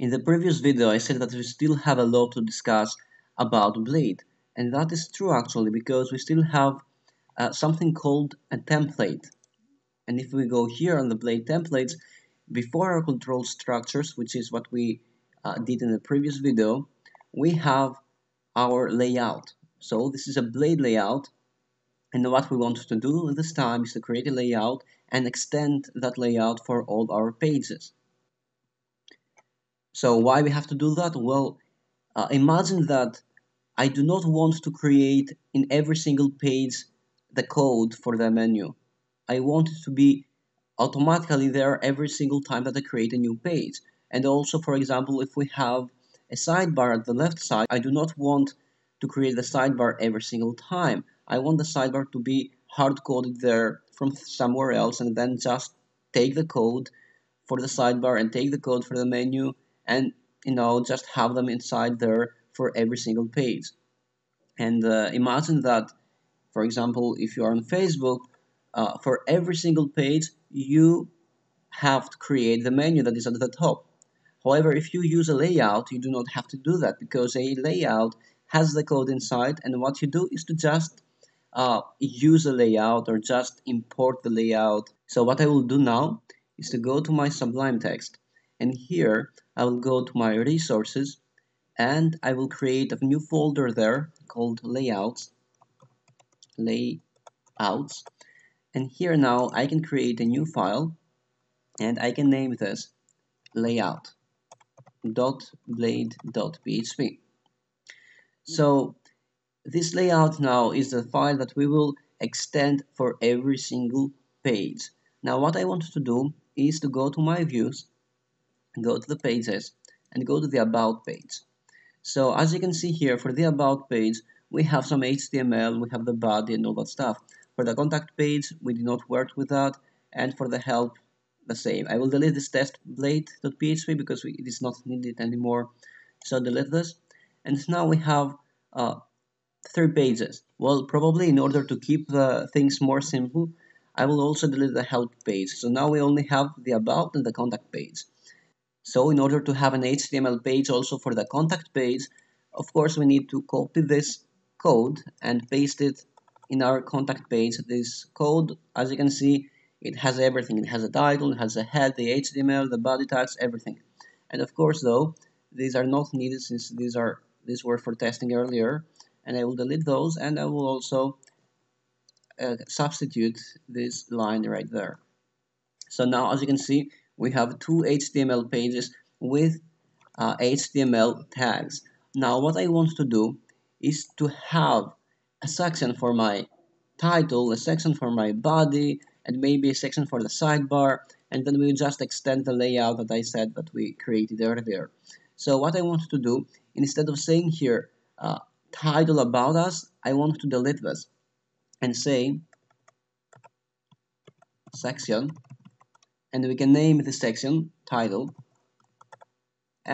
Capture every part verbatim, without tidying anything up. In the previous video, I said that we still have a lot to discuss about Blade, and that is true actually, because we still have uh, something called a template. And if we go here on the Blade templates, before our control structures, which is what we uh, did in the previous video, we have our layout. So this is a Blade layout, and what we want to do this time is to create a layout and extend that layout for all our pages. So why we have to do that? Well, uh, imagine that I do not want to create in every single page the code for the menu. I want it to be automatically there every single time that I create a new page. And also, for example, if we have a sidebar at the left side, I do not want to create the sidebar every single time. I want the sidebar to be hard-coded there from somewhere else, and then just take the code for the sidebar and take the code for the menu, and, you know, just have them inside there for every single page. And uh, imagine that, for example, if you are on Facebook, Uh, for every single page, you have to create the menu that is at the top. However, if you use a layout, you do not have to do that, because a layout has the code inside, and what you do is to just uh, use a layout or just import the layout. So what I will do now is to go to my Sublime Text, and here I will go to my resources, and I will create a new folder there called Layouts. Layouts. And here now I can create a new file, and I can name this layout dot blade dot P H P. So this layout now is the file that we will extend for every single page. Now what I want to do is to go to my views, go to the pages, and go to the about page. So as you can see here, for the about page, we have some H T M L, we have the body and all that stuff. For the contact page, we did not work with that, and for the help, the same. I will delete this test blade dot P H P because we, it is not needed anymore, so delete this. And now we have uh, three pages. Well, probably in order to keep the things more simple, I will also delete the help page. So now we only have the about and the contact page. So in order to have an H T M L page also for the contact page, of course we need to copy this code and paste it in our contact page. This code, as you can see, it has everything. It has a title, it has a head, the H T M L, the body tags, everything. And of course, though, these are not needed since these are these were for testing earlier. And I will delete those, and I will also uh, substitute this line right there. So now, as you can see, we have two H T M L pages with uh, H T M L tags. Now, what I want to do is to have a section for my title, a section for my body, and maybe a section for the sidebar, and then we just extend the layout that I said that we created earlier. So what I want to do, instead of saying here uh, title about us, I want to delete this and say section, and we can name the section title,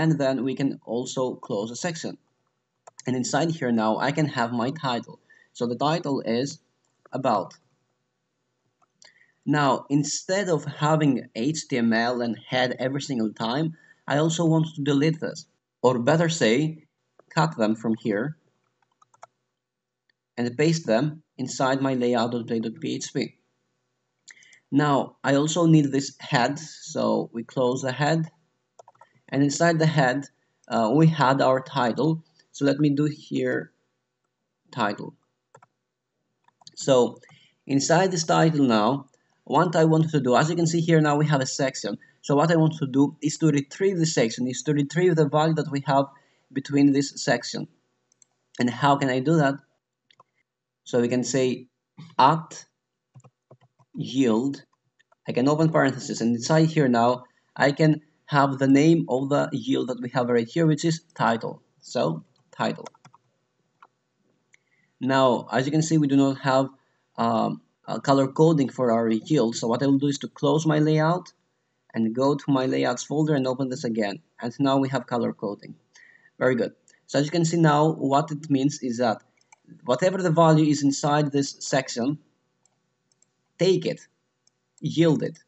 and then we can also close a section. And inside here now I can have my title. So the title is about. Now, instead of having H T M L and head every single time, I also want to delete this. Or better say, cut them from here and paste them inside my layout dot blade dot P H P. Now, I also need this head, so we close the head. And inside the head, uh, we had our title. So let me do here title. So inside this title now, what I want to do, as you can see here now we have a section. So what I want to do is to retrieve the section, is to retrieve the value that we have between this section. And how can I do that? So we can say at yield, I can open parentheses, and inside here now I can have the name of the yield that we have right here, which is title. So title. Now, as you can see, we do not have um, a color coding for our yield. So what I will do is to close my layout and go to my layouts folder and open this again. And now we have color coding. Very good. So as you can see now, what it means is that whatever the value is inside this section, take it, yield it.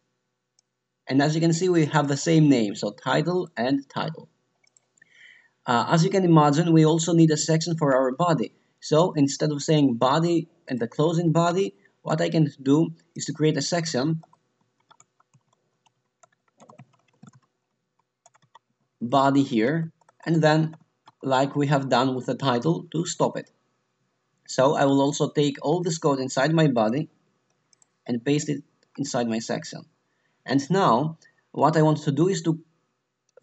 And as you can see, we have the same name. So title and title. Uh, as you can imagine, we also need a section for our body. So instead of saying body and the closing body, what I can do is to create a section body here, and then, like we have done with the title, to stop it. So I will also take all this code inside my body and paste it inside my section. And now what I want to do is to,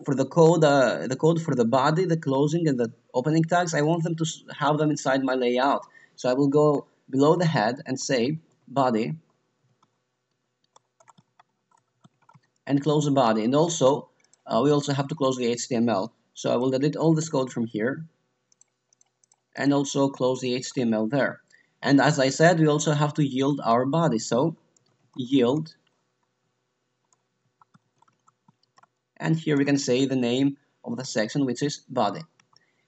for the code, uh, the code for the body, the closing and the opening tags, I want them to have them inside my layout. So I will go below the head and say body and close the body. And also uh, we also have to close the H T M L. So I will delete all this code from here and also close the H T M L there. And as I said, we also have to yield our body. So yield, and here we can say the name of the section, which is body.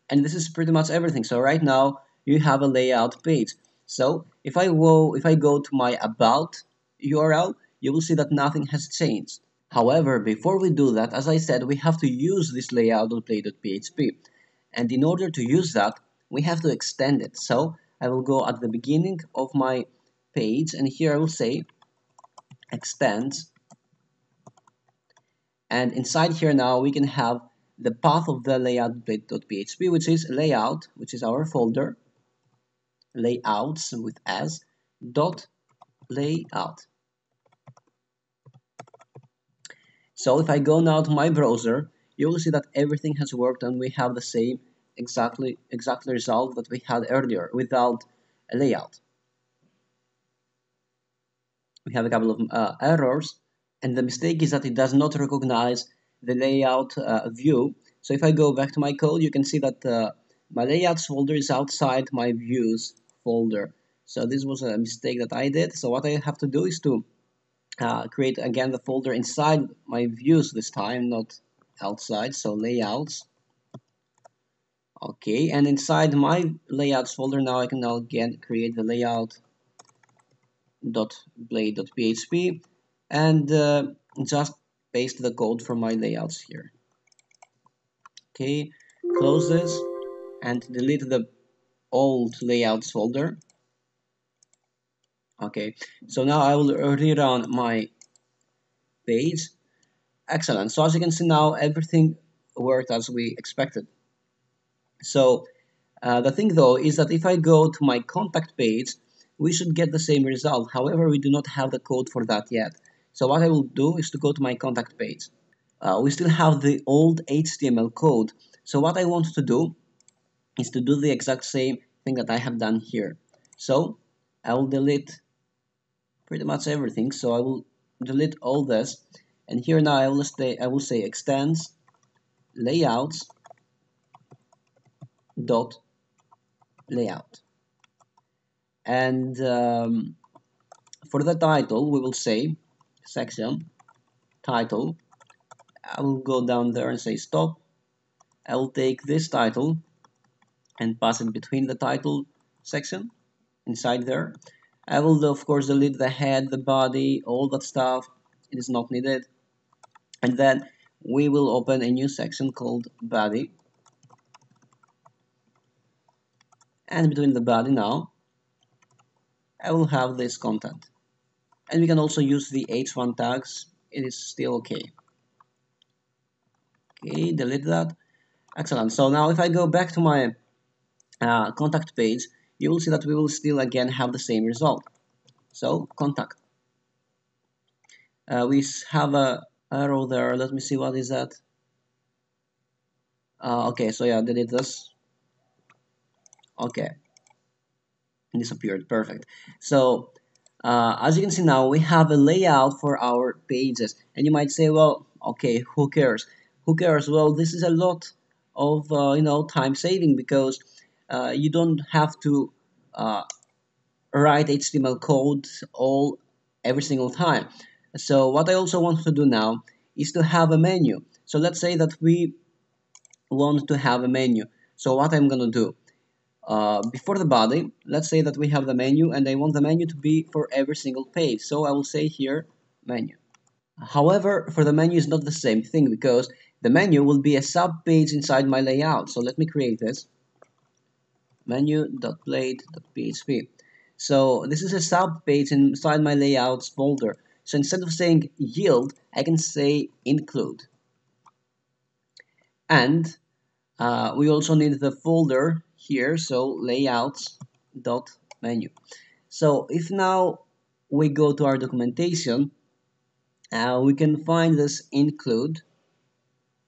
And this is pretty much everything. So right now you have a layout page. So if I go, if I go to my about U R L, you will see that nothing has changed. However, before we do that, as I said, we have to use this layout.play.php. And in order to use that, we have to extend it. So I will go at the beginning of my page, and here I will say extends. And inside here now we can have the path of the layout.play.php, which is layout, which is our folder, layouts with s, dot layout. So if I go now to my browser, you will see that everything has worked and we have the same exactly exactly result that we had earlier without a layout. We have a couple of uh, errors, and the mistake is that it does not recognize the layout uh, view. So if I go back to my code, you can see that uh, my layouts folder is outside my views folder. So this was a mistake that I did. So what I have to do is to uh, create again the folder inside my views this time, not outside. So layouts. Okay, and inside my layouts folder now I can now again create the layout.blade.php and uh, just paste the code from my layouts here. Okay, close this and delete the old layouts folder. Okay, so now I will rerun my page. Excellent. So as you can see now, everything worked as we expected. So uh, the thing though is that if I go to my contact page, we should get the same result. However, we do not have the code for that yet. So what I will do is to go to my contact page. Uh, we still have the old H T M L code. So what I want to do is to do the exact same thing that I have done here. So I will delete pretty much everything. So I will delete all this, and here now I will say I will say extends layouts dot layout, and um, for the title we will say section title. I will go down there and say stop. I will take this title and pass it between the title section inside there. I will of course delete the head, the body, all that stuff. It is not needed. And then we will open a new section called body. And between the body now, I will have this content. And we can also use the H one tags. It is still okay. Okay, delete that. Excellent. So now if I go back to my uh, contact page, you will see that we will still again have the same result. So contact. Uh, we have a arrow there. Let me see, what is that? Uh, okay, so yeah, delete this. Okay, and disappeared. Perfect. So uh, as you can see now, we have a layout for our pages, and you might say, well, okay, who cares? Who cares? Well, this is a lot of uh, you know, time saving, because uh, you don't have to uh, write H T M L code all every single time. So what I also want to do now is to have a menu. So let's say that we want to have a menu. So what I'm gonna do? Uh, before the body, let's say that we have the menu, and I want the menu to be for every single page. So I will say here menu. However, for the menu is not the same thing, because the menu will be a sub page inside my layout. So let me create this menu.blade.php. So this is a sub page inside my layouts folder. So instead of saying yield, I can say include. And uh, we also need the folder here, so layouts.menu. So if now we go to our documentation, uh, we can find this include.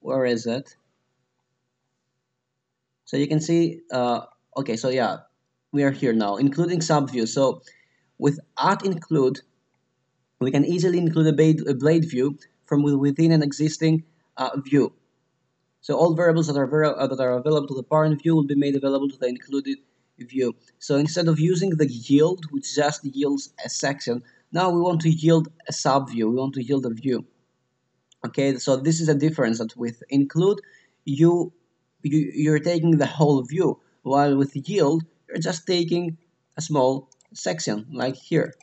Where is it? So you can see, uh, okay, so yeah, we are here now, including subview. So with at include, we can easily include a blade, a blade view from within an existing uh, view. So all variables that are, uh, that are available to the parent view will be made available to the included view. So instead of using the yield, which just yields a section, now we want to yield a subview, we want to yield a view. Okay, so this is a difference, that with include, you, you, you're taking the whole view, while with yield, you're just taking a small section, like here.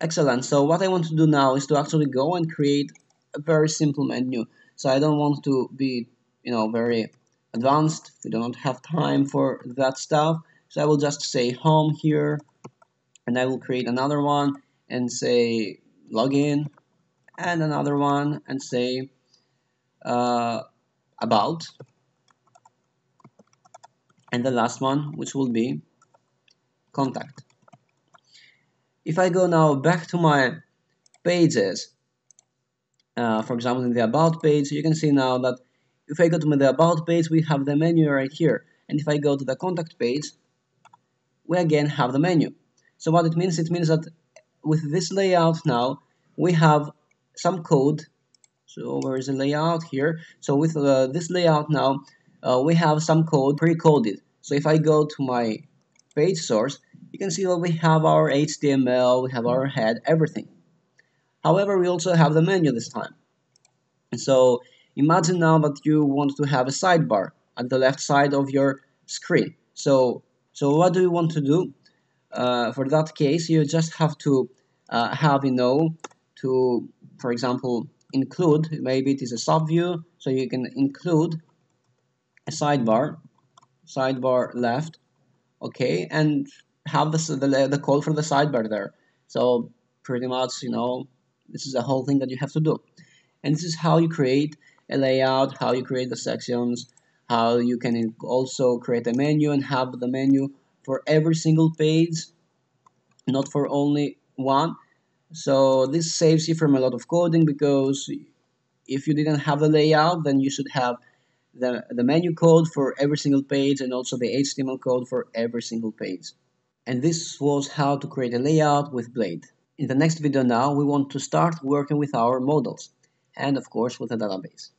Excellent, so what I want to do now is to actually go and create a very simple menu. So I don't want to be, you know, very advanced, we don't have time for that stuff. So I will just say home here, and I will create another one, and say login. And another one, and say uh, about, and the last one, which will be contact. If I go now back to my pages, uh, for example, in the about page, you can see now that if I go to the about page, we have the menu right here, and if I go to the contact page, we again have the menu. So what it means, it means that with this layout now, we have some code. So where is the layout here? So with uh, this layout now, uh, we have some code pre-coded. So if I go to my page source, you can see that we have our H T M L, we have our head, everything. However, we also have the menu this time. And so imagine now that you want to have a sidebar at the left side of your screen. So, so what do you want to do? Uh, for that case, you just have to uh, have, you know, to, for example, include, maybe it is a subview, so you can include a sidebar, sidebar left, okay, and have the, the, the call for the sidebar there. So pretty much, you know, this is the whole thing that you have to do. And this is how you create a layout, how you create the sections, how you can also create a menu and have the menu for every single page, not for only one. So this saves you from a lot of coding, because if you didn't have the layout, then you should have the, the menu code for every single page and also the H T M L code for every single page. And this was how to create a layout with Blade. In the next video now, we want to start working with our models and of course with a database.